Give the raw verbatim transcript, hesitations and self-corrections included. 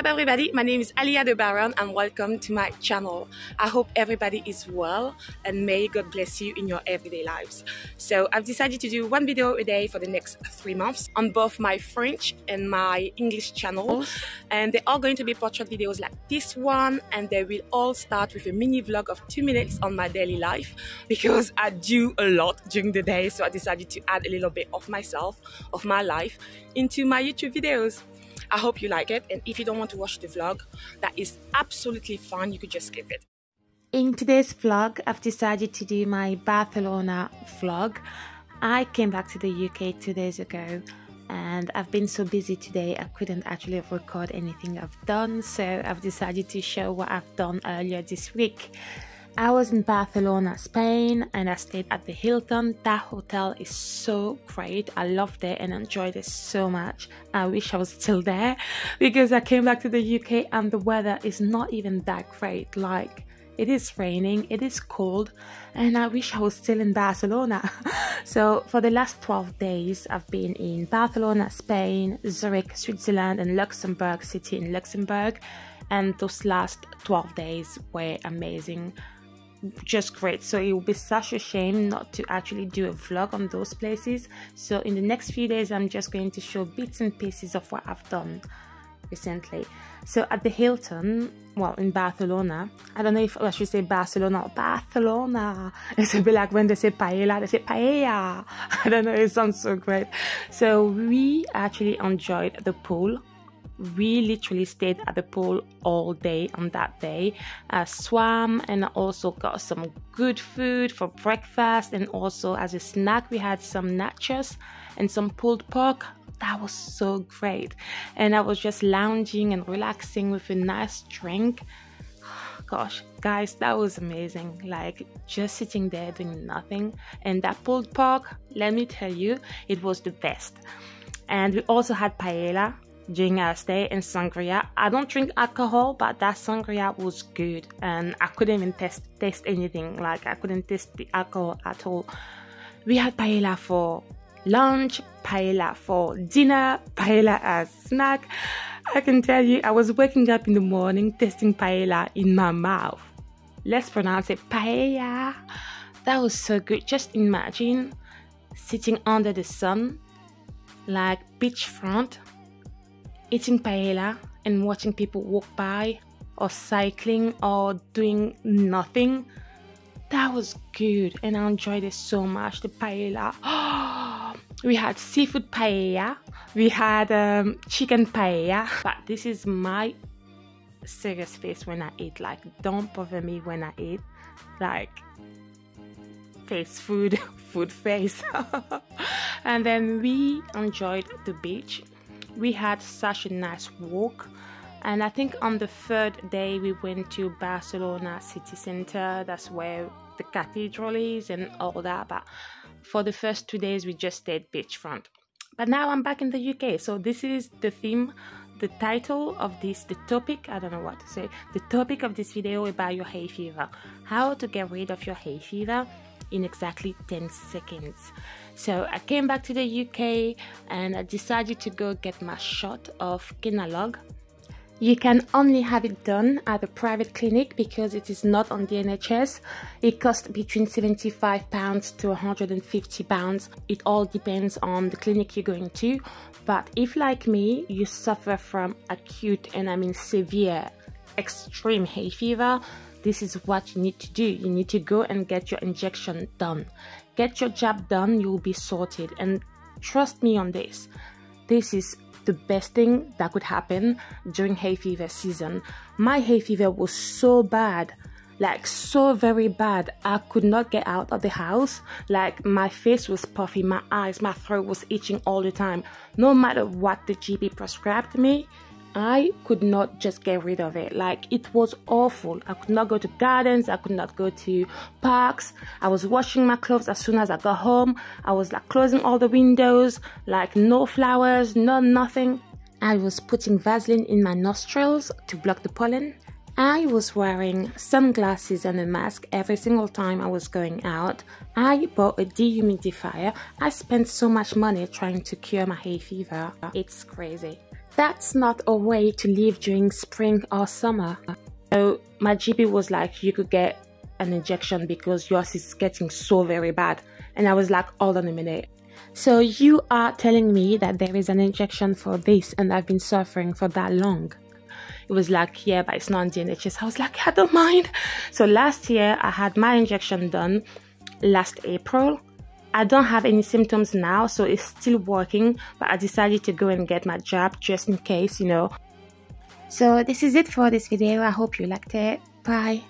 up everybody, my name is Aaliyah DeBaron and welcome to my channel. I hope everybody is well and may God bless you in your everyday lives. So I've decided to do one video a day for the next three months on both my French and my English channel, and they are going to be portrait videos like this one, and they will all start with a mini vlog of two minutes on my daily life because I do a lot during the day, so I decided to add a little bit of myself, of my life, into my YouTube videos. I hope you like it, and if you don't want to watch the vlog, that is absolutely fine, you could just skip it. In today's vlog, I've decided to do my Barcelona vlog. I came back to the U K two days ago and I've been so busy today I couldn't actually record anything I've done, so I've decided to show what I've done earlier this week. I was in Barcelona, Spain, and I stayed at the Hilton. That hotel is so great. I loved it and enjoyed it so much. I wish I was still there because I came back to the U K and the weather is not even that great. Like, it is raining, it is cold, and I wish I was still in Barcelona. So for the last twelve days, I've been in Barcelona, Spain, Zurich, Switzerland, and Luxembourg City in Luxembourg. And those last twelve days were amazing. Just great. So it would be such a shame not to actually do a vlog on those places. So in the next few days, I'm just going to show bits and pieces of what I've done recently. So at the Hilton, well, in Barcelona, I don't know if I should say Barcelona or Barcelona. It's a bit like when they say paella, they say paella. I don't know, it sounds so great. So we actually enjoyed the pool. We literally stayed at the pool all day on that day. I swam and also got some good food for breakfast, and also as a snack we had some nachos and some pulled pork. That was so great, and I was just lounging and relaxing with a nice drink. Gosh guys, that was amazing, like just sitting there doing nothing. And that pulled pork, let me tell you, it was the best. And we also had paella during our stay, in sangria. I don't drink alcohol, but that sangria was good, and I couldn't even taste, taste anything. Like, I couldn't taste the alcohol at all. We had paella for lunch, paella for dinner, paella as snack. I can tell you, I was waking up in the morning tasting paella in my mouth. Let's pronounce it paella. That was so good. Just imagine sitting under the sun, like beachfront, eating paella and watching people walk by, or cycling, or doing nothing. That was good, and I enjoyed it so much, the paella. Oh, we had seafood paella, we had um, chicken paella, but this is my serious face when I eat. Like, don't bother me when I eat. Like, face food, food face. And then we enjoyed the beach. We had such a nice walk, and I think on the third day we went to Barcelona city center. That's where the cathedral is and all that, but for the first two days we just stayed beachfront. But now I'm back in the U K, so this is the theme, the title of this, the topic, I don't know what to say, the topic of this video about your hay fever. How to get rid of your hay fever in exactly ten seconds. So I came back to the U K and I decided to go get my shot of Kenalog. You can only have it done at a private clinic because it is not on the N H S. It costs between seventy-five pounds to one hundred and fifty pounds. It all depends on the clinic you're going to. But if, like me, you suffer from acute, and I mean severe, extreme hay fever, this is what you need to do. You need to go and get your injection done. Get your jab done, you'll be sorted. And trust me on this, this is the best thing that could happen during hay fever season. My hay fever was so bad, like so very bad. I could not get out of the house. Like, my face was puffy, my eyes, my throat was itching all the time. No matter what the G P prescribed me, I could not just get rid of it. Like, it was awful. I could not go to gardens, I could not go to parks. I was washing my clothes as soon as I got home. I was like closing all the windows, like no flowers, no nothing. I was putting Vaseline in my nostrils to block the pollen. I was wearing sunglasses and a mask every single time I was going out. I bought a dehumidifier. I spent so much money trying to cure my hay fever. It's crazy. That's not a way to live during spring or summer. So my G P was like, you could get an injection because yours is getting so very bad. And I was like, hold on a minute. So you are telling me that there is an injection for this and I've been suffering for that long? It was like, yeah, but it's not on the N H S. I was like, I don't mind. So last year I had my injection done last April. I don't have any symptoms now, so it's still working, but I decided to go and get my jab just in case, you know. So this is it for this video. I hope you liked it. Bye.